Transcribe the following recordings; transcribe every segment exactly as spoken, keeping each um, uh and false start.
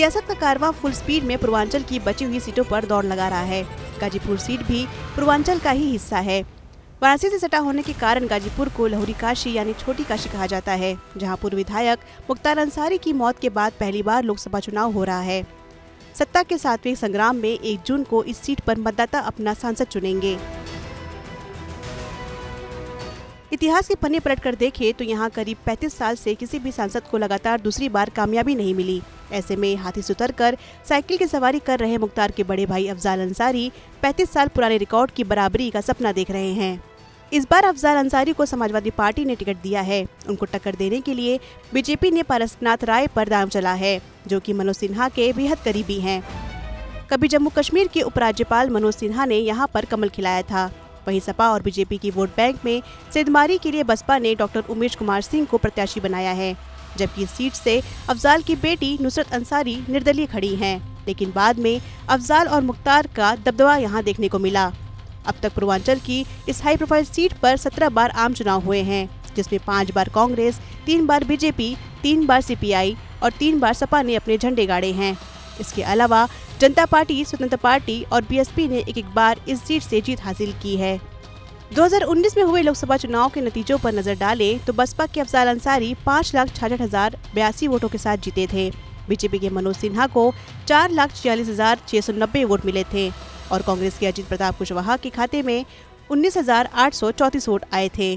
सियासत का कारवां full speed में पूर्वांचल की बची हुई सीटों पर दौड़ लगा रहा है। गाजीपुर सीट भी पूर्वांचल का ही हिस्सा है। वाराणसी से सटा होने के कारण गाजीपुर को लहुरी काशी यानी छोटी काशी कहा जाता है, जहां पूर्व विधायक मुख्तार अंसारी की मौत के बाद पहली बार लोकसभा चुनाव हो रहा है। सत्ता के सातवें संग्राम में एक जून को इस सीट पर मतदाता अपना सांसद चुनेंगे। इतिहास के पन्ने पलटकर देखें तो यहाँ करीब पैंतीस साल से किसी भी सांसद को लगातार दूसरी बार कामयाबी नहीं मिली। ऐसे में हाथी से उतरकर साइकिल की सवारी कर रहे मुख्तार के बड़े भाई अफजाल अंसारी पैंतीस साल पुराने रिकॉर्ड की बराबरी का सपना देख रहे हैं। इस बार अफजाल अंसारी को समाजवादी पार्टी ने टिकट दिया है। उनको टक्कर देने के लिए बीजेपी ने पारसनाथ राय पर दांव चला है, जो कि मनोज सिन्हा के बेहद करीबी हैं। कभी जम्मू कश्मीर के उपराज्यपाल मनोज सिन्हा ने यहाँ पर कमल खिलाया था। वहीं सपा और बीजेपी की वोट बैंक में सेंधमारी के लिए बसपा ने डॉक्टर उमेश कुमार सिंह को प्रत्याशी बनाया है, जबकि इस सीट से अफजाल की बेटी नुसरत अंसारी निर्दलीय खड़ी हैं। लेकिन बाद में अफजाल और मुख्तार का दबदबा यहां देखने को मिला। अब तक पूर्वांचल की इस हाई प्रोफाइल सीट पर सत्रह बार आम चुनाव हुए हैं, जिसमें पाँच बार कांग्रेस, तीन बार बीजेपी, तीन बार सीपीआई और तीन बार सपा ने अपने झंडे गाड़े हैं। इसके अलावा जनता पार्टी, स्वतंत्र पार्टी और बीएसपी ने एक एक बार इस सीट से जीत हासिल की है। दो हज़ार उन्नीस में हुए लोकसभा चुनाव के नतीजों पर नजर डालें तो बसपा के अफजाल अंसारी पाँच लाख छाछठ हजार बयासी वोटों के साथ जीते थे। बीजेपी के मनोज सिन्हा को चार लाख छियालीस हजार छह सौ नब्बे वोट मिले थे और कांग्रेस के अजीत प्रताप कुशवाहा के खाते में उन्नीस हजार आठ सौ चौंतीस वोट आए थे।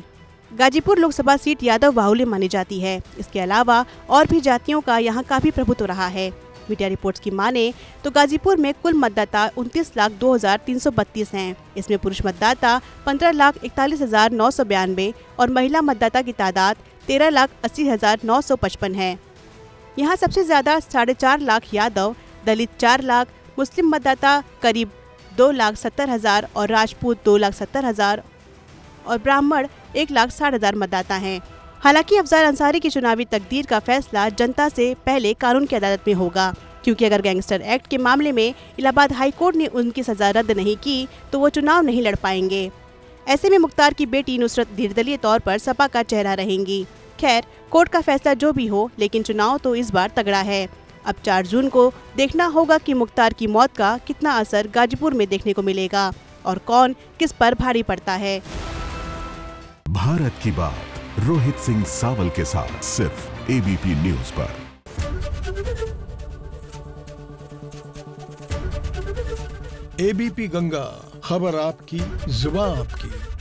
गाजीपुर लोकसभा सीट यादव बाहुल्य मानी जाती है। इसके अलावा और भी जातियों का यहाँ काफी प्रभुत्व रहा है। मीडिया रिपोर्ट्स की माने तो गाजीपुर में कुल मतदाता उनतीस लाख दो हजार तीन सौ बत्तीस है। इसमें पुरुष मतदाता पंद्रह लाख इकतालीस हजार नौ सौ बयानवे और महिला मतदाता की तादाद तेरह लाख अस्सी हजार नौ सौ पचपन है। यहाँ सबसे ज्यादा साढ़े चार लाख यादव, दलित चार लाख, मुस्लिम मतदाता करीब दो लाख सत्तर हजार और राजपूत दो लाख सत्तर हजार और ब्राह्मण एक लाख साठ हजार मतदाता है। हालांकि अफजाल अंसारी की चुनावी तकदीर का फैसला जनता से पहले कानून की अदालत में होगा, क्योंकि अगर गैंगस्टर एक्ट के मामले में इलाहाबाद हाई कोर्ट ने उनकी सजा रद्द नहीं की तो वो चुनाव नहीं लड़ पाएंगे। ऐसे में मुख्तार की बेटी नुसरत निर्दलीय तौर पर सपा का चेहरा रहेंगी। खैर, कोर्ट का फैसला जो भी हो, लेकिन चुनाव तो इस बार तगड़ा है। अब चार जून को देखना होगा कि मुख्तार की मौत का कितना असर गाजीपुर में देखने को मिलेगा और कौन किस पर भारी पड़ता है। भारत की बात रोहित सिंह सावल के साथ सिर्फ एबीपी न्यूज पर। एबीपी गंगा, खबर आपकी, जुबान आपकी।